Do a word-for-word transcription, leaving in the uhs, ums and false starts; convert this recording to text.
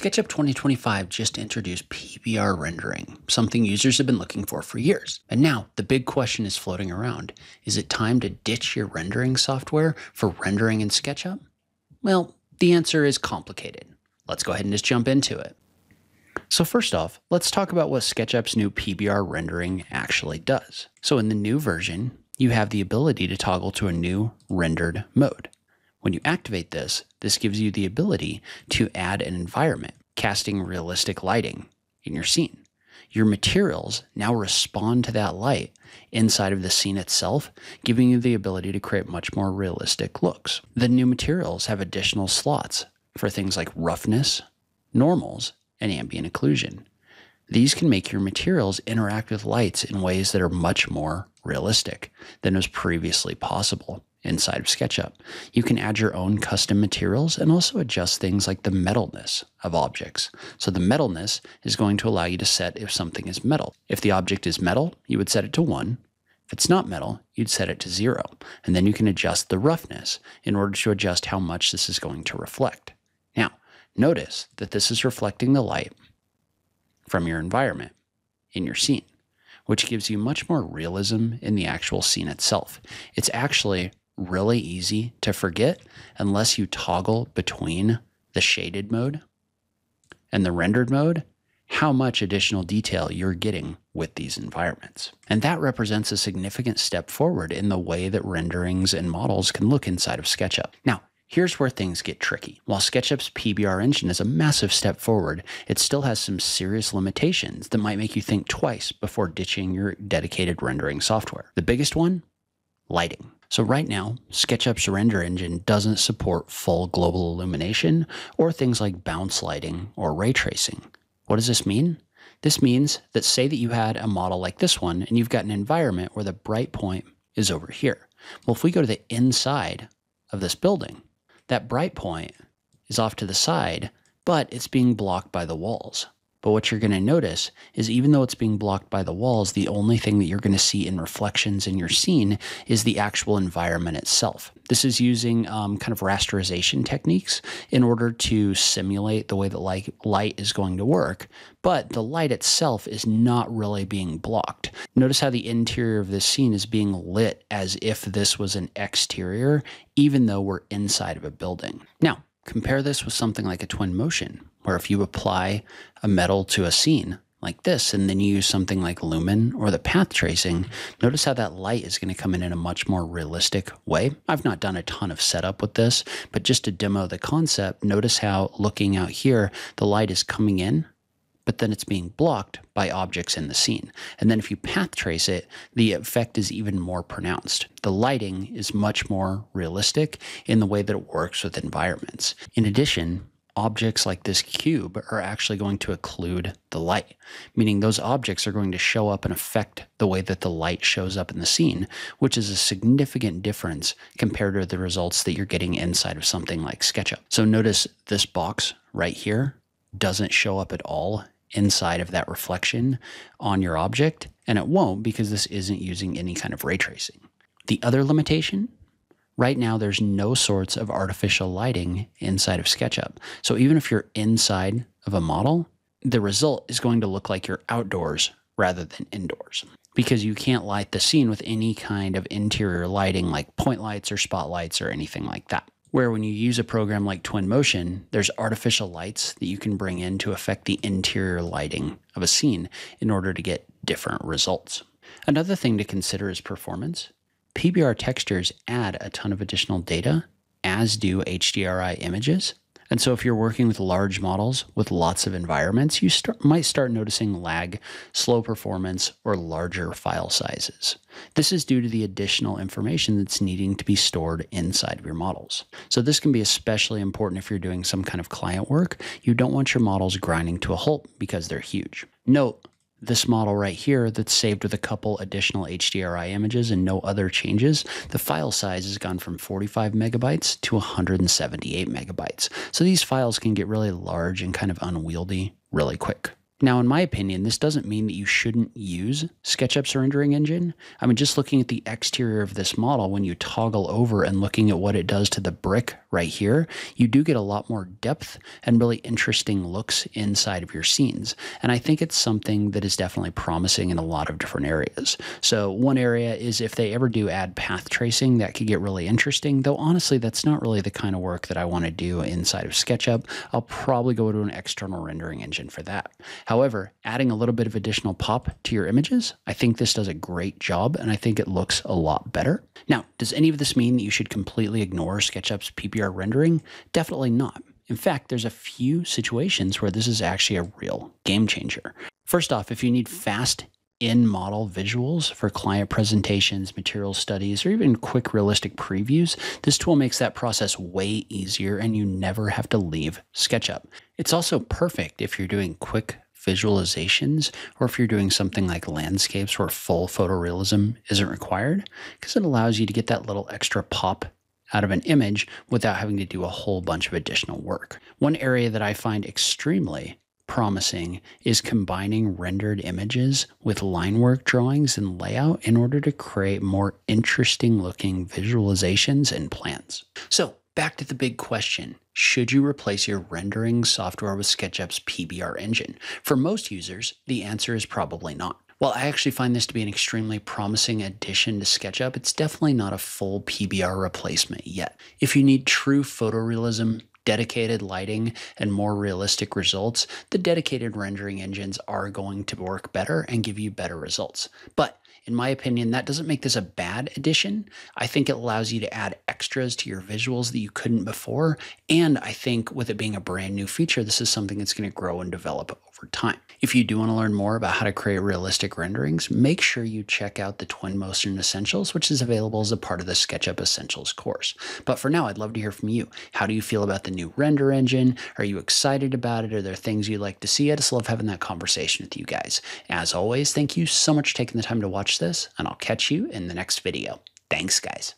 SketchUp twenty twenty-five just introduced P B R rendering, something users have been looking for for years. And now the big question is floating around. Is it time to ditch your rendering software for rendering in SketchUp? Well, the answer is complicated. Let's go ahead and just jump into it. So first off, let's talk about what SketchUp's new P B R rendering actually does. So in the new version, you have the ability to toggle to a new rendered mode. When you activate this, this gives you the ability to add an environment, casting realistic lighting in your scene. Your materials now respond to that light inside of the scene itself, giving you the ability to create much more realistic looks. The new materials have additional slots for things like roughness, normals, and ambient occlusion. These can make your materials interact with lights in ways that are much more realistic than was previously possible inside of SketchUp. You can add your own custom materials and also adjust things like the metalness of objects. So the metalness is going to allow you to set if something is metal. If the object is metal, you would set it to one. If it's not metal, you'd set it to zero. And then you can adjust the roughness in order to adjust how much this is going to reflect. Now, notice that this is reflecting the light from your environment in your scene, which gives you much more realism in the actual scene itself. It's actually really easy to forget unless you toggle between the shaded mode and the rendered mode, how much additional detail you're getting with these environments. And that represents a significant step forward in the way that renderings and models can look inside of SketchUp. Now, here's where things get tricky. While SketchUp's P B R engine is a massive step forward, it still has some serious limitations that might make you think twice before ditching your dedicated rendering software. The biggest one? Lighting. So right now, SketchUp's render engine doesn't support full global illumination or things like bounce lighting or ray tracing. What does this mean? This means that say that you had a model like this one and you've got an environment where the bright point is over here. Well, if we go to the inside of this building, that bright point is off to the side, but it's being blocked by the walls. But what you're going to notice is even though it's being blocked by the walls, the only thing that you're going to see in reflections in your scene is the actual environment itself. This is using um, kind of rasterization techniques in order to simulate the way that light, light is going to work, but the light itself is not really being blocked. Notice how the interior of this scene is being lit as if this was an exterior, even though we're inside of a building. Now, compare this with something like a Twinmotion, where if you apply a metal to a scene like this, and then you use something like Lumen or the path tracing, notice how that light is going to come in in a much more realistic way. I've not done a ton of setup with this, but just to demo the concept, notice how looking out here, the light is coming in, but then it's being blocked by objects in the scene. And then if you path trace it, the effect is even more pronounced. The lighting is much more realistic in the way that it works with environments. In addition, objects like this cube are actually going to occlude the light, meaning those objects are going to show up and affect the way that the light shows up in the scene, which is a significant difference compared to the results that you're getting inside of something like SketchUp. So notice this box right here doesn't show up at all inside of that reflection on your object, and it won't because this isn't using any kind of ray tracing. The other limitation? Right now, there's no sorts of artificial lighting inside of SketchUp. So even if you're inside of a model, the result is going to look like you're outdoors rather than indoors, because you can't light the scene with any kind of interior lighting like point lights or spotlights or anything like that. Where when you use a program like Twinmotion, there's artificial lights that you can bring in to affect the interior lighting of a scene in order to get different results. Another thing to consider is performance. P B R textures add a ton of additional data, as do H D R I images. And so if you're working with large models with lots of environments, you start, might start noticing lag, slow performance, or larger file sizes. This is due to the additional information that's needing to be stored inside of your models. So this can be especially important if you're doing some kind of client work. You don't want your models grinding to a halt because they're huge. Note, this model right here that's saved with a couple additional H D R I images and no other changes, the file size has gone from forty-five megabytes to one hundred seventy-eight megabytes. So these files can get really large and kind of unwieldy really quick. Now, in my opinion, this doesn't mean that you shouldn't use SketchUp's rendering engine. I mean, just looking at the exterior of this model, when you toggle over and looking at what it does to the brick right here, you do get a lot more depth and really interesting looks inside of your scenes. And I think it's something that is definitely promising in a lot of different areas. So one area is if they ever do add path tracing, that could get really interesting, though honestly, that's not really the kind of work that I want to do inside of SketchUp. I'll probably go to an external rendering engine for that. However, adding a little bit of additional pop to your images, I think this does a great job, and I think it looks a lot better. Now, does any of this mean that you should completely ignore SketchUp's P B R rendering? Definitely not. In fact, there's a few situations where this is actually a real game changer. First off, if you need fast in-model visuals for client presentations, material studies, or even quick realistic previews, this tool makes that process way easier and you never have to leave SketchUp. It's also perfect if you're doing quick visualizations or if you're doing something like landscapes where full photorealism isn't required, because it allows you to get that little extra pop out of an image without having to do a whole bunch of additional work. One area that I find extremely promising is combining rendered images with line work drawings and layout in order to create more interesting looking visualizations and plans. So back to the big question. Should you replace your rendering software with SketchUp's P B R engine? For most users, the answer is probably not. While I actually find this to be an extremely promising addition to SketchUp, it's definitely not a full P B R replacement yet. If you need true photorealism, dedicated lighting, and more realistic results, the dedicated rendering engines are going to work better and give you better results. But in my opinion, that doesn't make this a bad addition. I think it allows you to add extras to your visuals that you couldn't before. And I think with it being a brand new feature, this is something that's going to grow and develop over time. If you do want to learn more about how to create realistic renderings, make sure you check out the Twinmotion Essentials, which is available as a part of the SketchUp Essentials course. But for now, I'd love to hear from you. How do you feel about the new render engine? Are you excited about it? Are there things you'd like to see? I just love having that conversation with you guys. As always, thank you so much for taking the time to watch this, and I'll catch you in the next video. Thanks, guys.